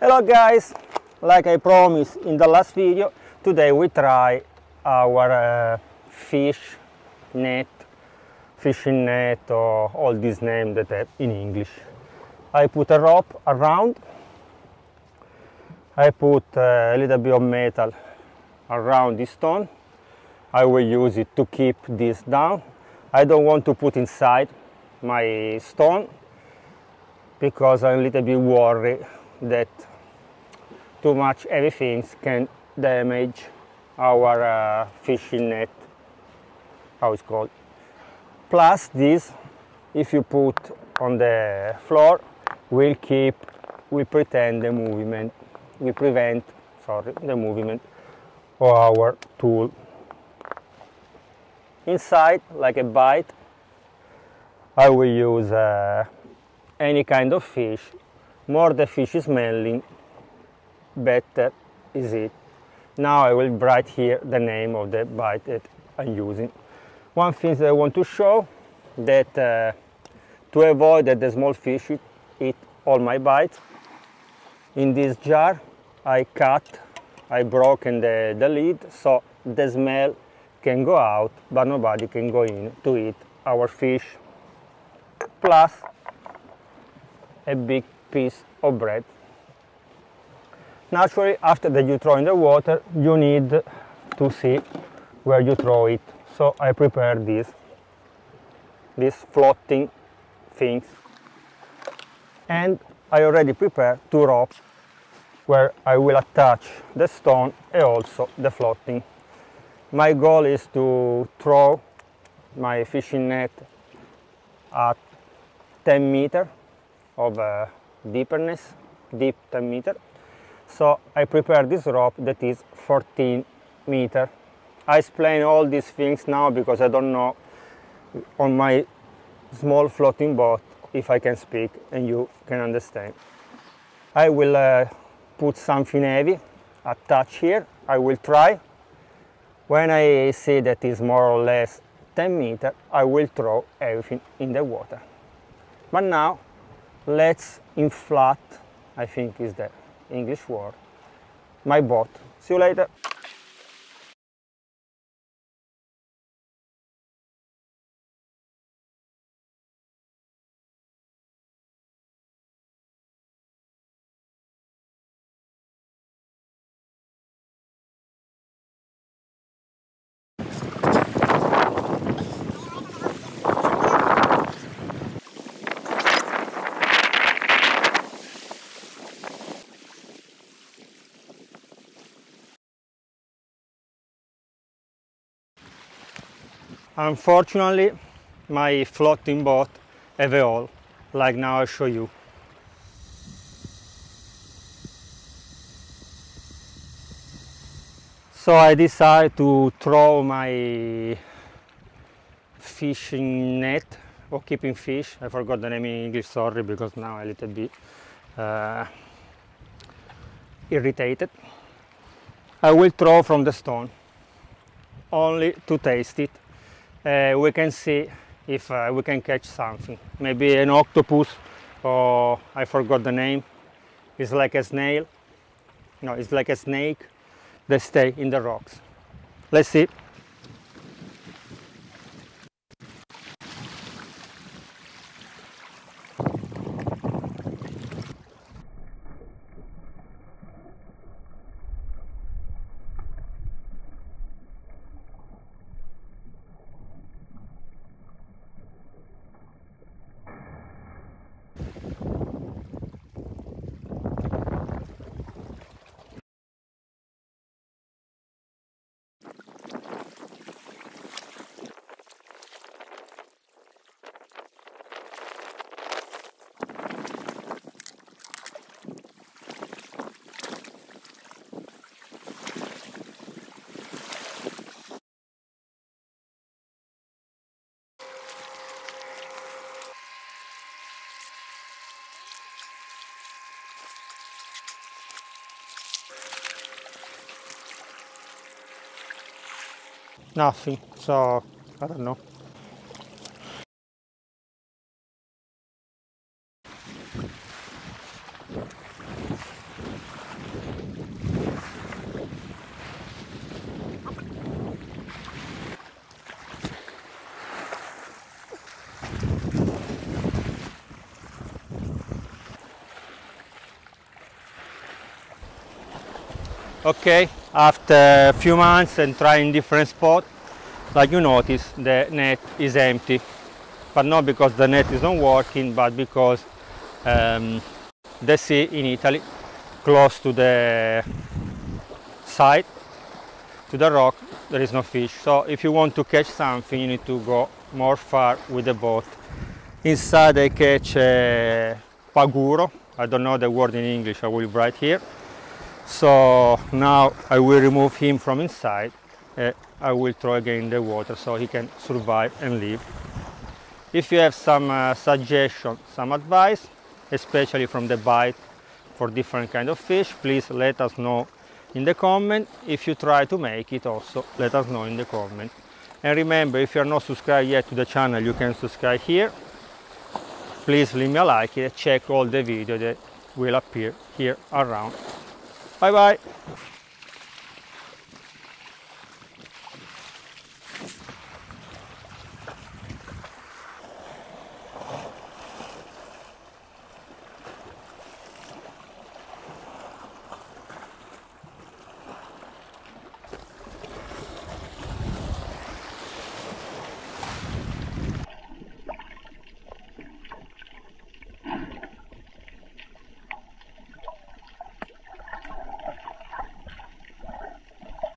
Hello guys, like I promised in the last video, today we try our fishing net or all these names that have in English. I put a rope around, I put a little bit of metal around this stone. I will use it to keep this down. I don't want to put inside my stone because I'm a little bit worried that too much heavy things can damage our fishing net, how it's called. Plus this, if you put on the floor, we prevent the movement of our tool. Inside, like a bite, I will use any kind of fish. More the fish is smelling, better is it. Now I will write here the name of the bite that I'm using. One thing that I want to show, that to avoid that the small fish eat all my bites, in this jar I broken the lid, so the smell can go out but nobody can go in to eat our fish. Plus a big piece of bread. Naturally, after that you throw in the water, you need to see where you throw it. So I prepared these floating things, and I already prepared two ropes where I will attach the stone and also the floating. My goal is to throw my fishing net at 10 meters of deepness, deep 10 meters. So I prepared this rope that is 14 meters. I explain all these things now because I don't know on my small floating boat if I can speak and you can understand. I will put something heavy, attach here. I will try. When I see that is more or less 10 meters, I will throw everything in the water. But now let's inflate, I think is the English word, my boat. See you later. Unfortunately, my floating boat have a hole, like now I show you. So I decided to throw my fishing net, or keeping fish, I forgot the name in English, sorry, because now I'm a little bit irritated. I will throw from the stone, only to taste it. We can see if we can catch something, maybe an octopus, or I forgot the name. It's like a snail, no, it's like a snake. They stay in the rocks. Let's see. Nothing, so I don't know. Okay, after a few months and trying different spots, like you notice, the net is empty, but not because the net is not working, but because the sea in Italy, close to the side, to the rock, there is no fish. So if you want to catch something, you need to go more far with the boat. Inside I catch paguro. I don't know the word in English, I will write here. So now I will remove him from inside. I will throw again in the water so he can survive and live. If you have some suggestion, some advice, especially from the bite for different kind of fish, please let us know in the comment. If you try to make it also, let us know in the comment. And remember, if you are not subscribed yet to the channel, you can subscribe here. Please leave me a like and check all the videos that will appear here around. Bye bye!